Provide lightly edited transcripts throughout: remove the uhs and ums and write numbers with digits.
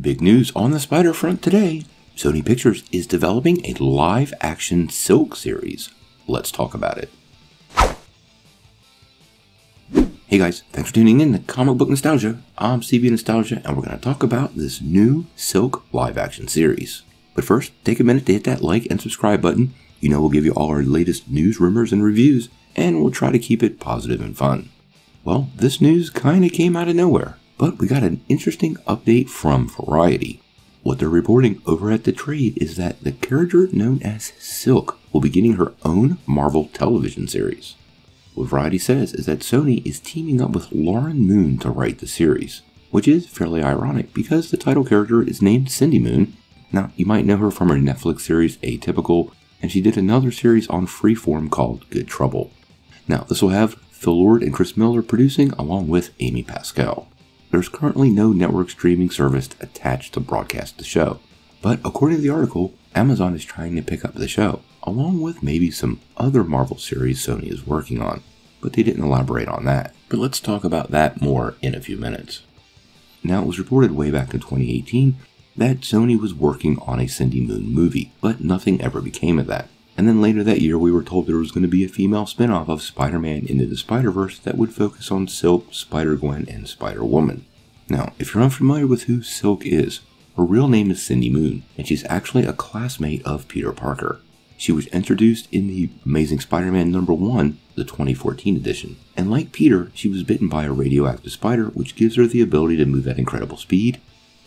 Big news on the spider front today. Sony Pictures is developing a live-action Silk series. Let's talk about it. Hey guys, thanks for tuning in to Comic Book Nostalgia. I'm CB Nostalgia, and we're going to talk about this new Silk live-action series. But first, take a minute to hit that like and subscribe button. You know we'll give you all our latest news, rumors, and reviews, and we'll try to keep it positive and fun. Well, this news kind of came out of nowhere, but we got an interesting update from Variety. What they're reporting over at the trade is that the character known as Silk will be getting her own Marvel television series. What Variety says is that Sony is teaming up with Lauren Moon to write the series, which is fairly ironic because the title character is named Cindy Moon. Now, you might know her from her Netflix series Atypical, and she did another series on Freeform called Good Trouble. Now, this will have Phil Lord and Chris Miller producing along with Amy Pascal. There's currently no network streaming service attached to broadcast the show, but according to the article, Amazon is trying to pick up the show, along with maybe some other Marvel series Sony is working on, but they didn't elaborate on that. But let's talk about that more in a few minutes. Now, it was reported way back in 2018 that Sony was working on a Cindy Moon movie, but nothing ever became of that. And then later that year, we were told there was going to be a female spin-off of Spider-Man Into the Spider-Verse that would focus on Silk, Spider-Gwen, and Spider-Woman. Now, if you're unfamiliar with who Silk is, her real name is Cindy Moon, and she's actually a classmate of Peter Parker. She was introduced in The Amazing Spider-Man #1, the 2014 edition, and like Peter, she was bitten by a radioactive spider, which gives her the ability to move at incredible speed.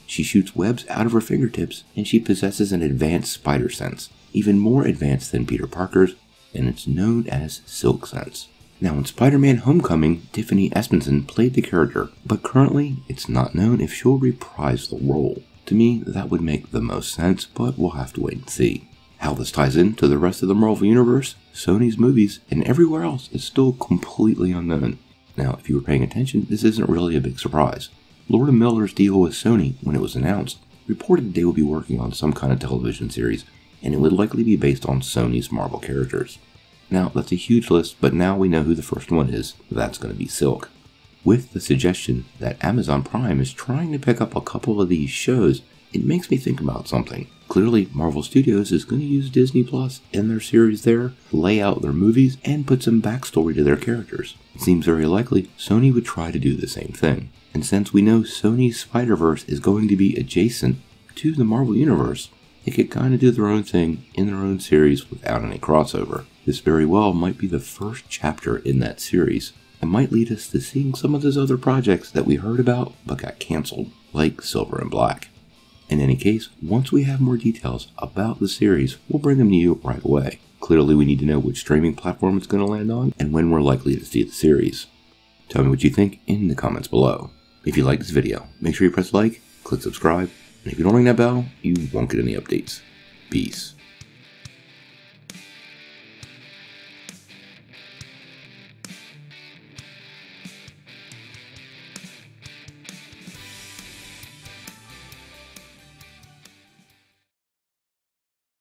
She shoots webs out of her fingertips, and she possesses an advanced spider sense, even more advanced than Peter Parker's, and it's known as Silk Sense. Now, in Spider-Man Homecoming, Tiffany Espenson played the character, but currently it's not known if she'll reprise the role. To me, that would make the most sense, but we'll have to wait and see. How this ties into the rest of the Marvel Universe, Sony's movies, and everywhere else is still completely unknown. Now, if you were paying attention, this isn't really a big surprise. Lord and Miller's deal with Sony, when it was announced, reported they would be working on some kind of television series, and it would likely be based on Sony's Marvel characters. Now, that's a huge list, but now we know who the first one is. That's going to be Silk. With the suggestion that Amazon Prime is trying to pick up a couple of these shows, it makes me think about something. Clearly, Marvel Studios is going to use Disney Plus in their series there, lay out their movies, and put some backstory to their characters. It seems very likely Sony would try to do the same thing. And since we know Sony's Spider-Verse is going to be adjacent to the Marvel Universe, they could kind of do their own thing in their own series without any crossover. This very well might be the first chapter in that series, and might lead us to seeing some of those other projects that we heard about but got cancelled, like Silver and Black. In any case, once we have more details about the series, we'll bring them to you right away. Clearly, we need to know which streaming platform it's going to land on and when we're likely to see the series. Tell me what you think in the comments below. If you like this video, make sure you press like, click subscribe, and if you don't ring that bell, you won't get any updates. Peace.